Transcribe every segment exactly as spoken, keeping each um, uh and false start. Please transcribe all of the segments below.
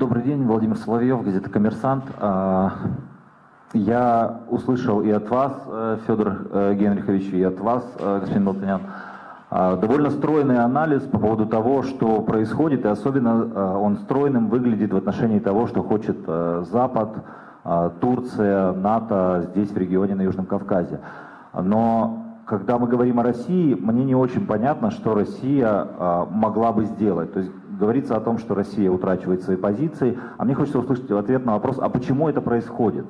Добрый день, Владимир Соловьев, газета «Коммерсант». Я услышал и от вас, Федор Генрихович, и от вас, господин Балтанян, довольно стройный анализ по поводу того, что происходит, и особенно он стройным выглядит в отношении того, что хочет Запад, Турция, НАТО здесь, в регионе на Южном Кавказе. Но когда мы говорим о России, мне не очень понятно, что Россия могла бы сделать. То есть говорится о том, что Россия утрачивает свои позиции, а мне хочется услышать ответ на вопрос, а почему это происходит?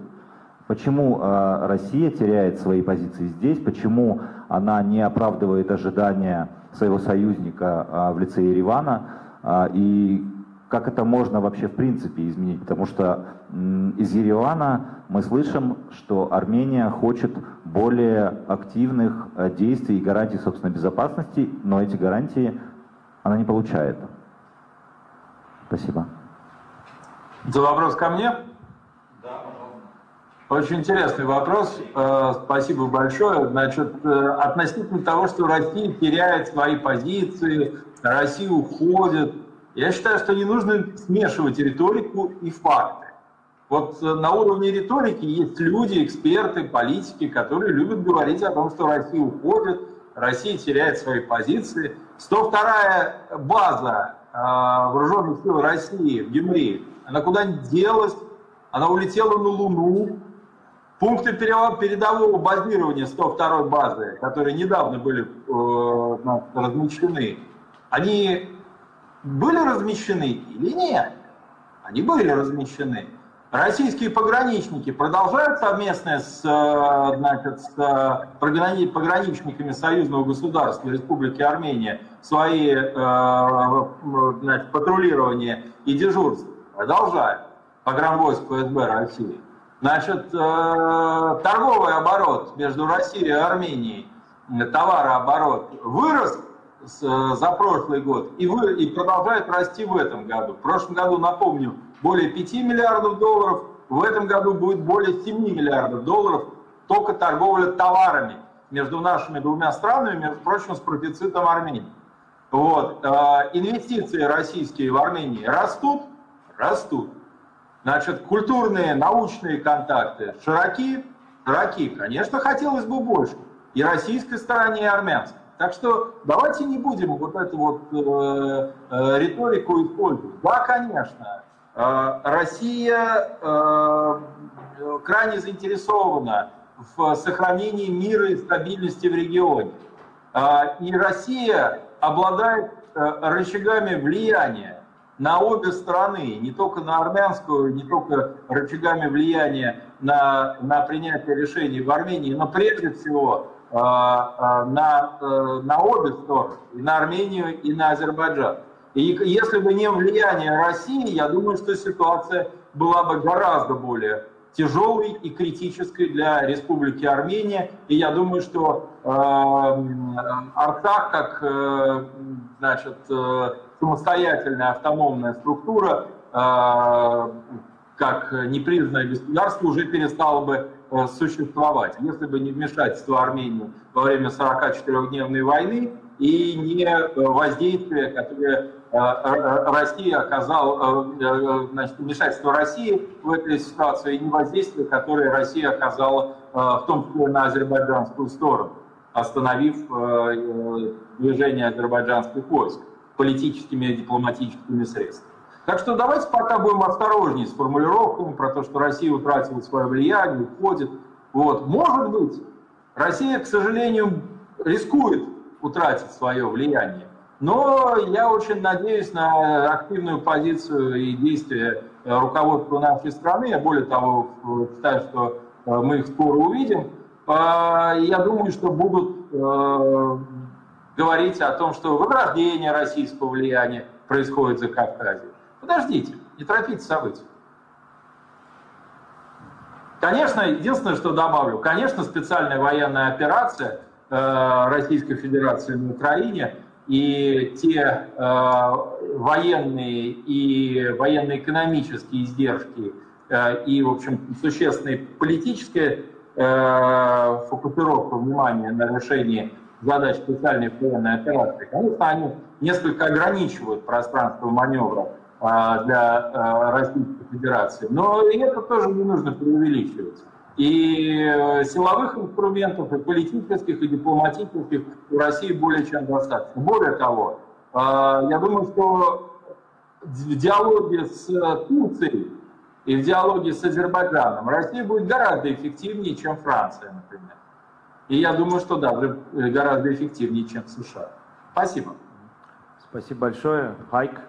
Почему э, Россия теряет свои позиции здесь? Почему она не оправдывает ожидания своего союзника э, в лице Еревана? Э, и как это можно вообще в принципе изменить? Потому что э, из Еревана мы слышим, что Армения хочет более активных э, действий и гарантий собственной безопасности, но эти гарантии она не получает. Спасибо. За вопрос ко мне? Да, пожалуйста. Очень интересный вопрос. Спасибо большое. Значит, относительно того, что Россия теряет свои позиции, Россия уходит, я считаю, что не нужно смешивать риторику и факты. Вот на уровне риторики есть люди, эксперты, политики, которые любят говорить о том, что Россия уходит, Россия теряет свои позиции. сто вторая база вооруженных сил России в Гюмри, она куда-нибудь делась, она улетела на Луну. Пункты передового базирования сто второй базы, которые недавно были э, размещены, они были размещены или нет? Они были размещены. Российские пограничники продолжают совместно с, значит, с пограничниками союзного государства Республики Армения свои э, значит, патрулирования и дежурства? Продолжают. Погранвойск ФСБ России. Значит, торговый оборот между Россией и Арменией, товарооборот, вырос за прошлый год и, вы, и продолжает расти в этом году. В прошлом году, напомню, более пяти миллиардов долларов, в этом году будет более семи миллиардов долларов только торговля товарами между нашими двумя странами, между прочим, с профицитом Армении. Вот. Инвестиции российские в Армении растут, растут. Значит, культурные, научные контакты широки, широки. Конечно, хотелось бы больше. И российской стороне, и армянской. Так что давайте не будем вот эту вот э, э, риторику использовать. Да, конечно, э, Россия э, крайне заинтересована в сохранении мира и стабильности в регионе. Э, и Россия обладает э, рычагами влияния на обе страны, не только на армянскую, не только рычагами влияния на, на принятие решений в Армении, но прежде всего э, э, на, э, на обе стороны, и на Армению, и на Азербайджан. И если бы не влияние России, я думаю, что ситуация была бы гораздо более тяжелой и критической для Республики Армения. И я думаю, что э, Арцах, как э, значит, э, самостоятельная автономная структура, э, как непризнанное государство, уже перестало бы э, существовать, если бы не вмешательство Армении во время сорокачетырёхдневной войны и не воздействие, которое э, Россия оказала, э, значит, вмешательство России в этой ситуации, и не воздействие, которое Россия оказала э, в том числе на азербайджанскую сторону, остановив э, движение азербайджанских войск политическими и дипломатическими средствами. Так что давайте пока будем осторожнее с формулировками про то, что Россия утратила свое влияние, уходит. Вот. Может быть, Россия, к сожалению, рискует утратить свое влияние. Но я очень надеюсь на активную позицию и действия руководства нашей страны. Я более того считаю, что мы их скоро увидим. Я думаю, что будут говорить о том, что возрождение российского влияния происходит за Кавказем. Подождите, не торопите события. Конечно, единственное, что добавлю, конечно, специальная военная операция э, Российской Федерации на Украине и те э, военные и военно-экономические издержки э, и, в общем, существенная политическая э, фокусировка внимания на решении задач специальной военной операции, конечно, они несколько ограничивают пространство маневра для Российской Федерации. Но и это тоже не нужно преувеличивать. И силовых инструментов, и политических, и дипломатических у России более чем достаточно. Более того, я думаю, что в диалоге с Турцией и в диалоге с Азербайджаном Россия будет гораздо эффективнее, чем Франция, например. И я думаю, что даже гораздо эффективнее, чем США. Спасибо. Спасибо большое. Хайк.